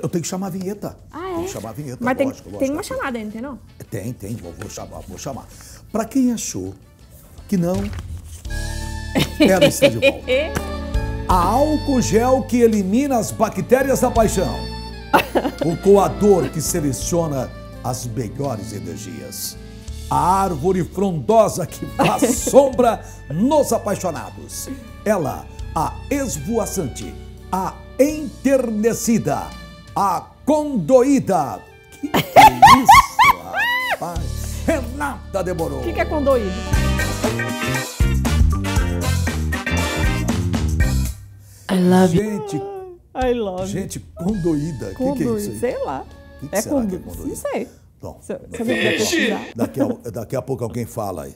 Eu tenho que chamar a vinheta. Ah, é? Tem que chamar a vinheta, mas lógico, tem uma chamada ainda, não? Tem. Vou chamar. Pra quem achou que não, ela está de volta. A álcool gel que elimina as bactérias da paixão. O coador que seleciona as melhores energias. A árvore frondosa que faz sombra nos apaixonados. Ela, a esvoaçante, a enternecida, a condoída. Que é isso, rapaz? Renata demorou. O que é condoída? I love you. Gente, condoída. O que é isso aí? Sei lá. Que será que é condoída? Não sei. Bom, daqui a pouco alguém fala aí.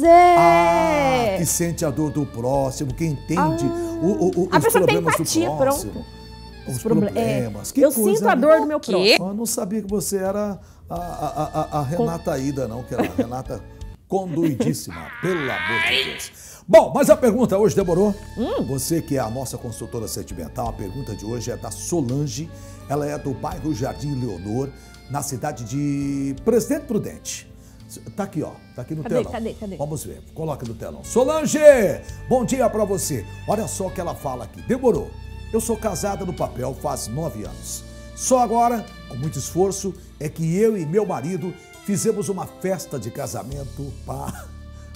Zé! Que sente a dor do próximo, que entende os problemas do próximo. Os problemas. Eu sinto a dor do meu próximo. Eu não sabia que você era a Renata Aida, não, que era a Renata Conduidíssima, pelo amor de Deus. Bom, mas a pergunta hoje demorou. Você que é a nossa consultora sentimental, a pergunta de hoje é da Solange. Ela é do bairro Jardim Leonor, na cidade de Presidente Prudente. Tá aqui, ó. Tá aqui no telão. Cadê? Vamos ver. Coloca no telão. Solange, bom dia pra você. Olha só o que ela fala aqui. Demorou. Eu sou casada no papel faz 9 anos. Só agora, com muito esforço, é que eu e meu marido fizemos uma festa de casamento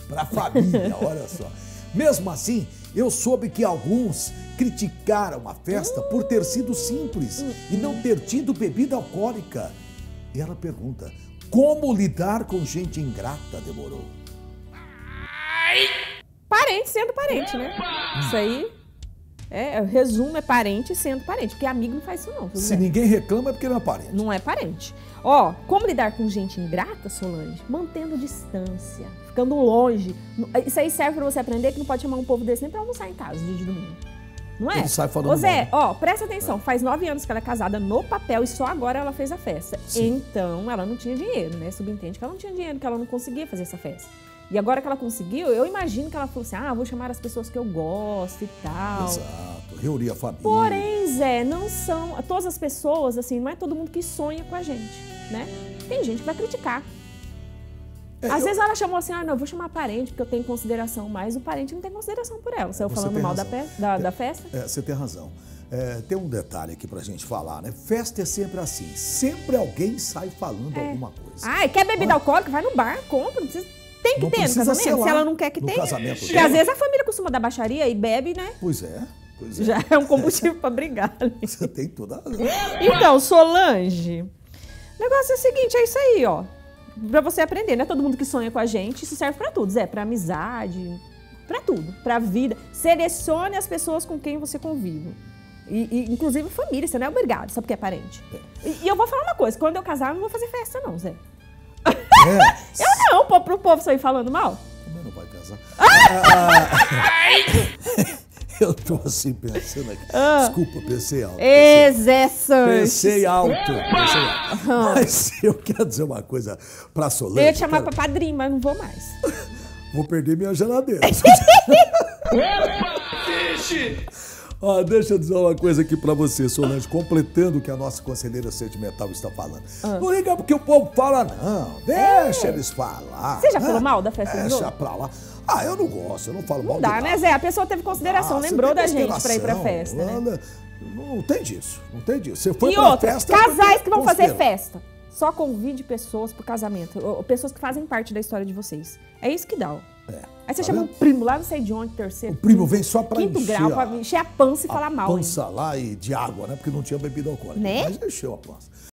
pra família. Olha só. Mesmo assim, eu soube que alguns criticaram a festa por ter sido simples e não ter tido bebida alcoólica. E ela pergunta, como lidar com gente ingrata, demorou? Parente sendo parente, né? Isso aí, resumo, é parente sendo parente, porque amigo não faz isso não. Se ninguém reclama é porque não é parente. Não é parente. Ó, como lidar com gente ingrata, Solange? Mantendo distância, ficando longe. Isso aí serve pra você aprender que não pode chamar um povo desse nem pra almoçar em casa dia de domingo. Não é? Ô Zé, ó, presta atenção, faz 9 anos que ela é casada no papel e só agora ela fez a festa. Sim. Então, ela não tinha dinheiro, né? Subentende que ela não tinha dinheiro, que ela não conseguia fazer essa festa. E agora que ela conseguiu, eu imagino que ela falou assim, vou chamar as pessoas que eu gosto e tal. Exato, reunir a família. Porém, Zé, não são todas as pessoas, assim, não é todo mundo que sonha com a gente, né? Tem gente que vai criticar. Às vezes ela chamou assim, não, eu vou chamar parente, porque eu tenho consideração, mas o parente não tem consideração por ela. Saiu falando mal da festa? Você tem razão. Tem um detalhe aqui pra gente falar, né? Festa é sempre assim, sempre alguém sai falando alguma coisa. Quer bebida alcoólica? Vai no bar, compra, não precisa... Tem que ter no casamento, se ela não quer que tenha. Porque às vezes a família costuma dar baixaria e bebe, né? Pois é. Já é um combustível pra brigar. Né? Você tem toda a razão. Então, Solange, o negócio é o seguinte, é isso aí, ó. Pra você aprender, né? Todo mundo que sonha com a gente, isso serve pra tudo, Zé. Pra amizade, pra tudo, pra vida. Selecione as pessoas com quem você convive. E inclusive família, você não é obrigado, só porque é parente. E eu vou falar uma coisa, quando eu casar, eu não vou fazer festa não, Zé. Eu não, pro povo sair falando mal. Também não vai casar. Eu tô assim pensando aqui. Desculpa, pensei alto. Zé Sanches. Pensei alto. Mas eu quero dizer uma coisa pra Solange. Eu ia te chamar pra padrinho, mas não vou mais. Vou perder minha geladeira. Deixa eu dizer uma coisa aqui pra você, Solange, completando o que a nossa conselheira sentimental está falando. Não liga porque o povo fala, não. Deixa eles falar. Você já falou mal da festa de novo? Deixa pra lá. Eu não gosto, eu não falo mal de nada. Não dá, né, Zé? A pessoa teve consideração, lembrou da gente pra ir pra festa, né? Não tem disso, não tem disso. Você foi pra festa... E outra, casais que vão fazer festa, só convide pessoas pro casamento, ou pessoas que fazem parte da história de vocês. É isso que dá, ó. Aí você chama um primo lá, não sei de onde, terceiro. O primo vem só pra quinto grau, pra encher a pança e falar mal. Pança lá e de água, né? Porque não tinha bebida alcoólica. Né? Mas encheu a pança.